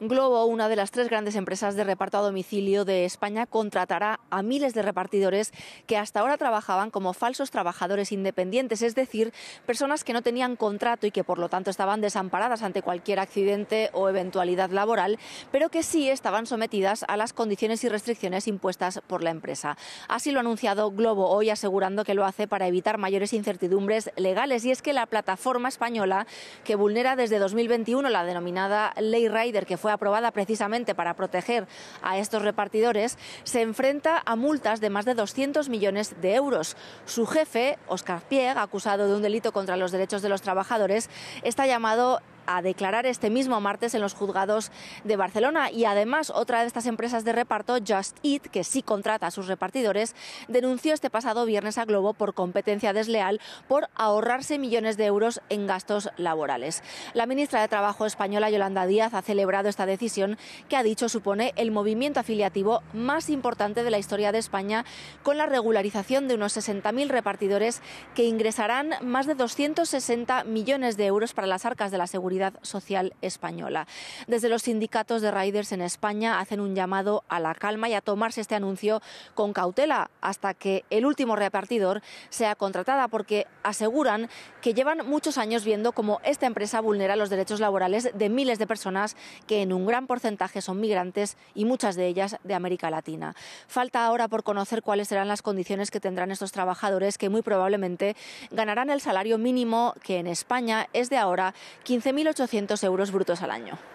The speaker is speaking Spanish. Glovo, una de las tres grandes empresas de reparto a domicilio de España, contratará a miles de repartidores que hasta ahora trabajaban como falsos trabajadores independientes, es decir, personas que no tenían contrato y que por lo tanto estaban desamparadas ante cualquier accidente o eventualidad laboral, pero que sí estaban sometidas a las condiciones y restricciones impuestas por la empresa. Así lo ha anunciado Glovo hoy, asegurando que lo hace para evitar mayores incertidumbres legales, y es que la plataforma española, que vulnera desde 2021 la denominada Ley Rider, que fue aprobada precisamente para proteger a estos repartidores, se enfrenta a multas de más de 200 millones de euros. Su jefe, Óscar Piég, acusado de un delito contra los derechos de los trabajadores, está llamado a declarar este mismo martes en los juzgados de Barcelona. Y además, otra de estas empresas de reparto, Just Eat, que sí contrata a sus repartidores, denunció este pasado viernes a Glovo por competencia desleal, por ahorrarse millones de euros en gastos laborales. La ministra de Trabajo española, Yolanda Díaz, ha celebrado esta decisión que, ha dicho, supone el movimiento afiliativo más importante de la historia de España, con la regularización de unos 60.000 repartidores que ingresarán más de 260 millones de euros para las arcas de la Seguridad Social española. Desde los sindicatos de riders en España hacen un llamado a la calma y a tomarse este anuncio con cautela hasta que el último repartidor sea contratada, porque aseguran que llevan muchos años viendo cómo esta empresa vulnera los derechos laborales de miles de personas que en un gran porcentaje son migrantes, y muchas de ellas de América Latina. Falta ahora por conocer cuáles serán las condiciones que tendrán estos trabajadores, que muy probablemente ganarán el salario mínimo, que en España es de ahora 15.800 euros brutos al año.